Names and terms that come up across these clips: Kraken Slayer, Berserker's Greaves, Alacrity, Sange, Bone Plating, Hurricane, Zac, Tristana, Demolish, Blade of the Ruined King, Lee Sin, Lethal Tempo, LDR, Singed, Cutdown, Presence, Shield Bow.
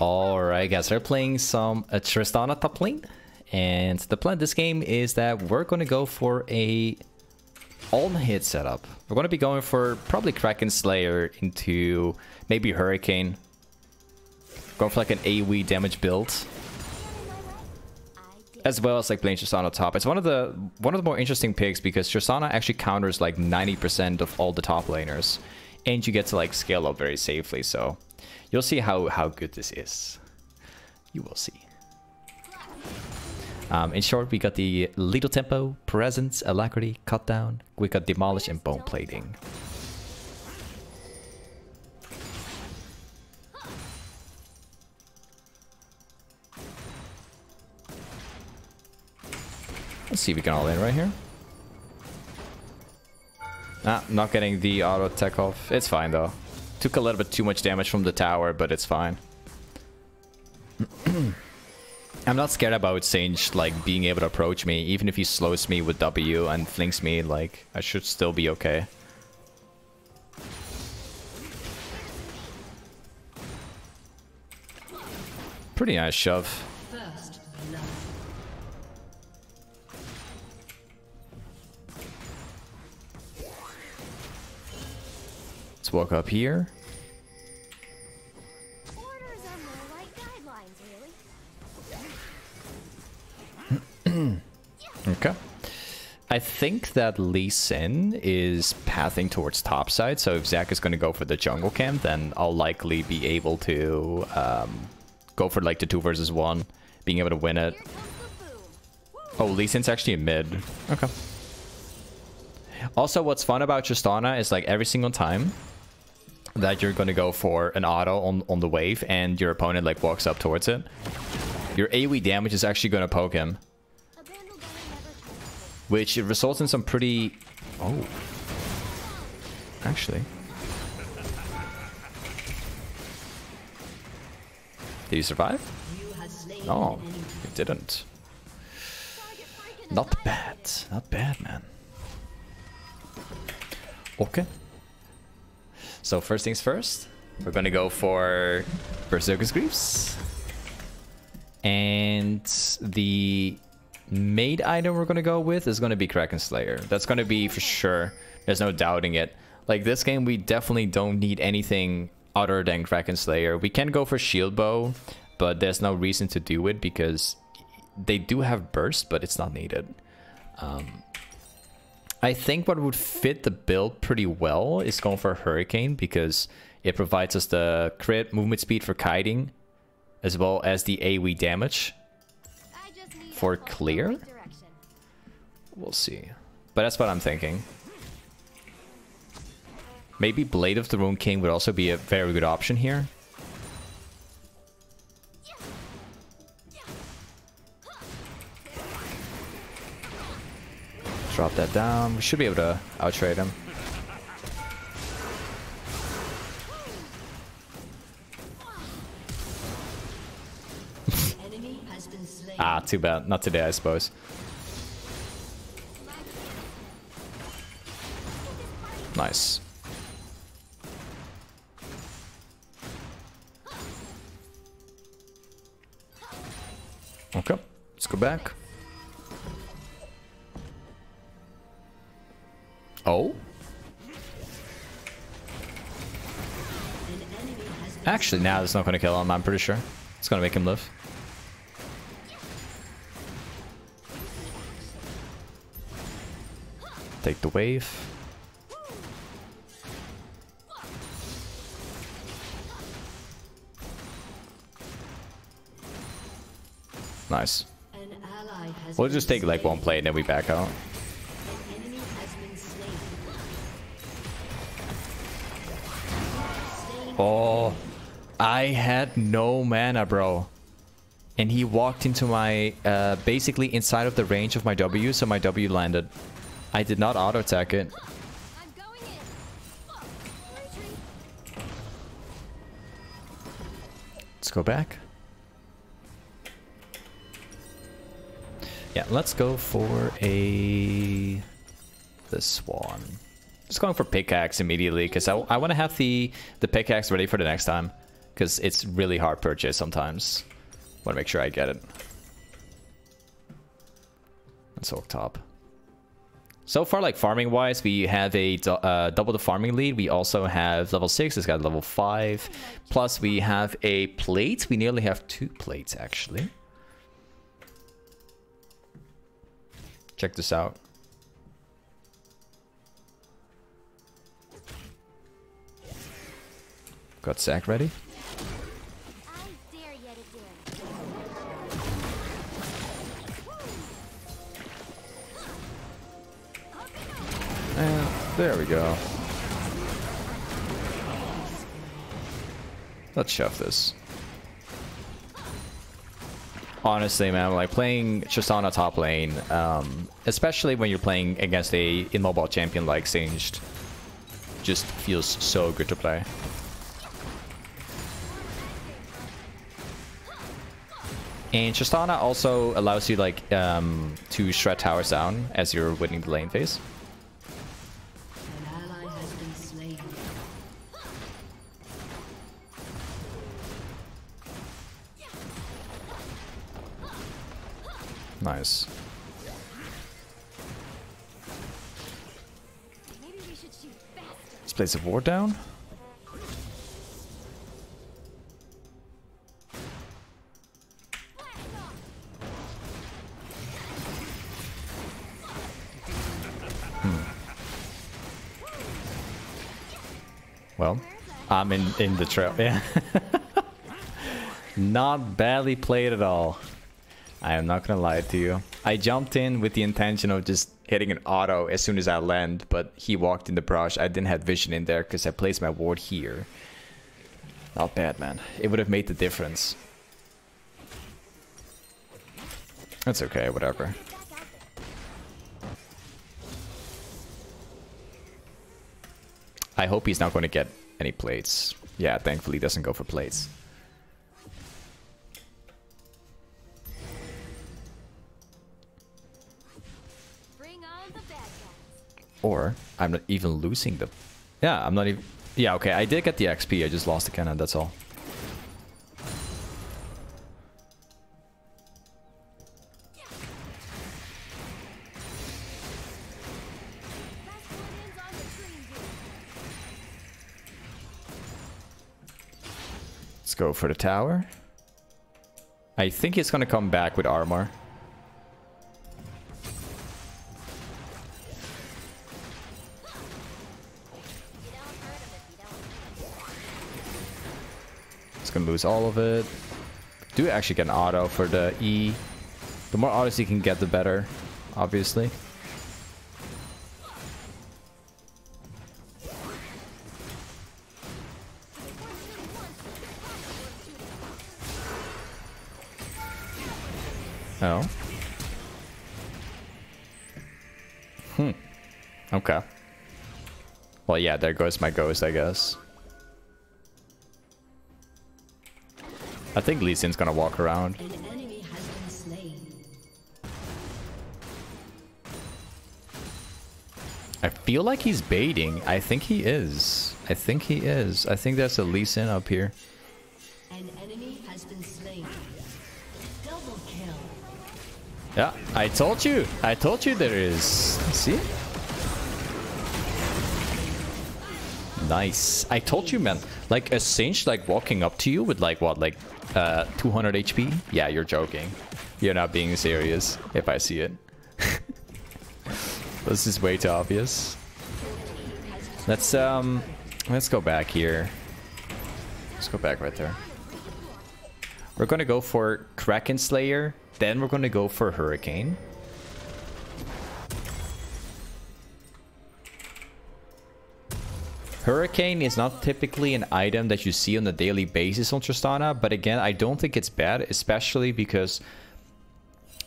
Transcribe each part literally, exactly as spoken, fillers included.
Alright guys, we're playing some uh, Tristana top lane, and the plan this game is that we're gonna go for a all-hit setup. We're gonna be going for probably Kraken Slayer into maybe Hurricane. Going for like an AoE damage build, as well as like playing Tristana top. It's one of the one of the more interesting picks because Tristana actually counters like ninety percent of all the top laners, and you get to like scale up very safely. So you'll see how how good this is. You will see. Um, in short, we got the Lethal Tempo, Presence, Alacrity, Cutdown. We got Demolish and Bone Plating. Let's see if we can all in right here. Ah, not getting the auto tech off. It's fine though. Took a little bit too much damage from the tower, but it's fine. I'm not scared about Sange like being able to approach me. Even if he slows me with W and flings me, like I should still be okay. Pretty nice shove. Let's walk up here. Orders are more like guidelines, really. Okay. I think that Lee Sin is pathing towards top side, so if Zac is going to go for the jungle camp, then I'll likely be able to um, go for like the two versus one, being able to win it. Oh, Lee Sin's actually in mid. Okay. Also, what's fun about Tristana is like every single time that you're gonna go for an auto on, on the wave and your opponent like walks up towards it, your AoE damage is actually gonna poke him, which results in some pretty... oh, actually did you survive? No, you didn't. Not bad, not bad, man. Okay, so first things first, we're gonna go for Berserker's Greaves, and the made item we're gonna go with is gonna be Kraken Slayer. That's gonna be for sure, there's no doubting it. Like this game we definitely don't need anything other than Kraken Slayer. We can go for Shield Bow, but there's no reason to do it because they do have burst, but it's not needed. Um, I think what would fit the build pretty well is going for Hurricane, because it provides us the crit movement speed for kiting, as well as the AoE damage for clear. We'll see. But that's what I'm thinking. Maybe Blade of the Ruined King would also be a very good option here. Drop that down. We should be able to outtrade him. Enemy has been slain. Ah, too bad. Not today, I suppose. Nice. Okay, let's go back. Oh. Actually, now nah, it's not going to kill him, I'm pretty sure. It's going to make him live. Take the wave. Nice. We'll just take like one play and then we back out. Oh, I had no mana, bro. And he walked into my, uh, basically inside of the range of my W, so my W landed. I did not auto-attack it. Let's go back. Yeah, let's go for a... the Swan. Just going for pickaxe immediately because I, I want to have the the pickaxe ready for the next time. because it's really hard purchase sometimes. Want to make sure I get it. Let's orc top. So far, like farming wise, we have a uh, double the farming lead. We also have level six. It's got level five. Plus, we have a plate. We nearly have two plates actually. Check this out. Got Zac ready. And there we go. Let's shove this. Honestly, man, like playing Tristana top lane, um, especially when you're playing against a immobile champion like Singed, just feels so good to play. And Tristana also allows you like um, to shred towers down as you're winning the lane phase. Nice. Let's place a ward down. Hmm. Well, I'm in in the trap. Yeah. Not badly played at all. I am not gonna lie to you. I jumped in with the intention of just hitting an auto as soon as I land, but he walked in the brush. I didn't have vision in there because I placed my ward here. Not bad, man. It would have made the difference. That's okay, whatever. I hope he's not gonna get any plates. Yeah, thankfully he doesn't go for plates. Or I'm not even losing the... Yeah, I'm not even... Yeah, okay, I did get the X P, I just lost the cannon, that's all. Let's go for the tower. I think he's gonna come back with armor. Gonna lose all of it. Do actually get an auto for the E. The more autos you can get, the better, obviously. Oh. Hmm. Okay. Well, yeah, there goes my ghost, I guess. I think Lee Sin's gonna walk around. An enemy has been slain. I feel like he's baiting. I think he is. I think he is. I think that's a Lee Sin up here. An enemy has been slain. Double kill. Yeah, I told you. I told you there is. See? Nice. I told you, man. Like a Singe, like walking up to you with like what, like uh, two hundred H P? Yeah, you're joking. You're not being serious. If I see it, this is way too obvious. Let's um, let's go back here. Let's go back right there. We're gonna go for Kraken Slayer. Then we're gonna go for Hurricane. Hurricane is not typically an item that you see on a daily basis on Tristana, but again, I don't think it's bad, especially because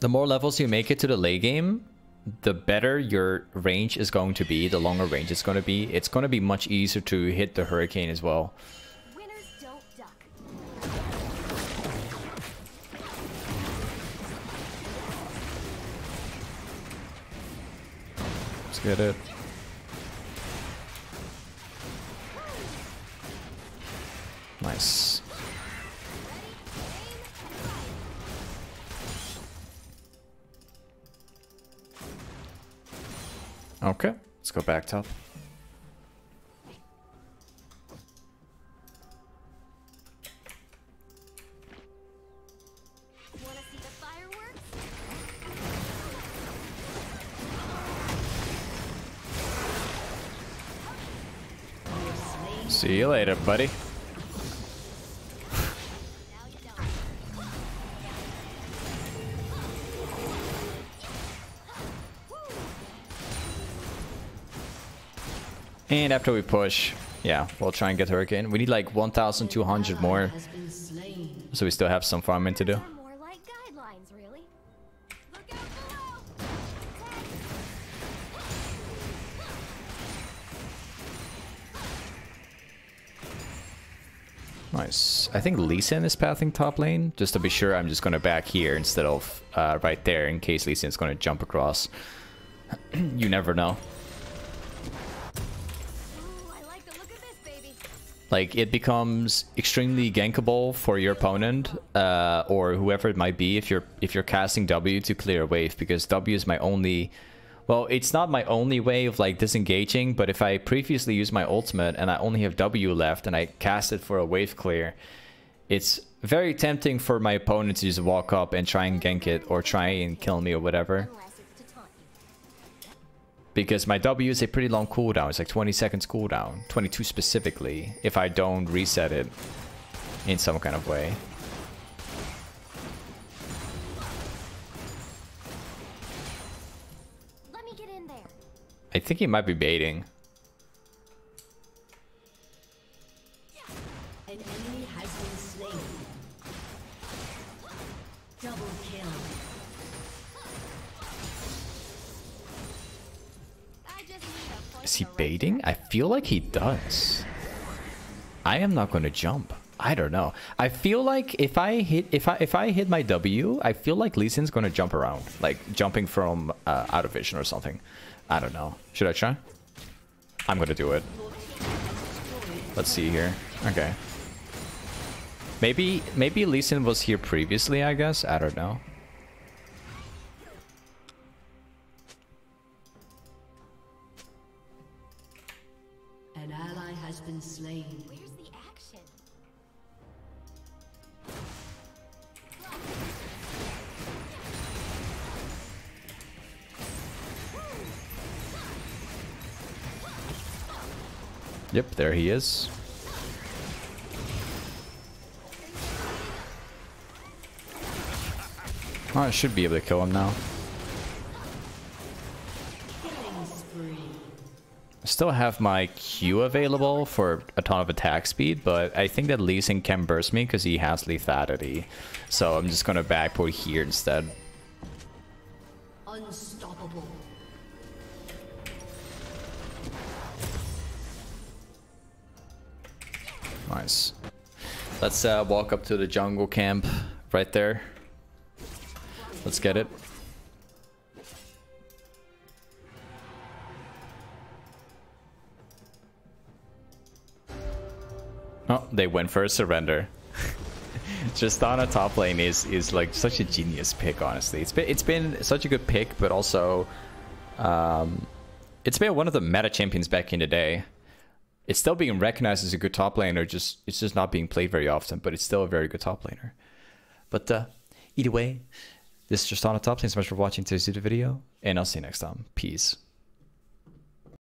the more levels you make it to the late game, the better your range is going to be, the longer range it's going to be. It's going to be much easier to hit the Hurricane as well. Winners don't duck. Let's get it. Nice. Okay, let's go back top. See you later, buddy. And after we push, yeah, we'll try and get Hurricane. We need like one thousand two hundred more, so we still have some farming to do. Nice. I think Lee Sin is pathing top lane. Just to be sure, I'm just going to back here instead of uh, right there in case Lee Sin's going to jump across. You never know. Ooh, I like the look of this, baby. Like, it becomes extremely gankable for your opponent uh, or whoever it might be if you're if you're casting W to clear a wave, because W is my only... Well, it's not my only way of like disengaging, but if I previously used my ultimate and I only have W left and I cast it for a wave clear, it's very tempting for my opponent to just walk up and try and gank it or try and kill me or whatever. Because my W is a pretty long cooldown. It's like twenty seconds cooldown, twenty-two specifically, if I don't reset it in some kind of way. I think he might be baiting. An enemy has been slain. Double kill. Is he baiting? I feel like he does. I am not going to jump. I don't know. I feel like if I hit if I if I hit my W, I feel like Lee Sin's going to jump around, like jumping from uh, out of vision or something. I don't know. Should I try? I'm gonna do it. Let's see here. Okay. Maybe maybe Lee Sin was here previously, I guess. I don't know. An ally has been slain. Where's the action? Yep, there he is. Oh, I should be able to kill him now. I still have my Q available for a ton of attack speed, but I think that Lee Sin can burst me because he has lethality. So I'm just going to backport here instead. Unstoppable. Nice. Let's uh, walk up to the jungle camp right there. Let's get it. Oh, they went for a surrender. Tristana top lane is is like such a genius pick. Honestly, it's been it's been such a good pick, but also, um, it's been one of the meta champions back in the day. It's still being recognized as a good top laner, just it's just not being played very often, but it's still a very good top laner. But uh, either way, this is Tristana top. Thanks so much for watching today's video, and I'll see you next time. Peace.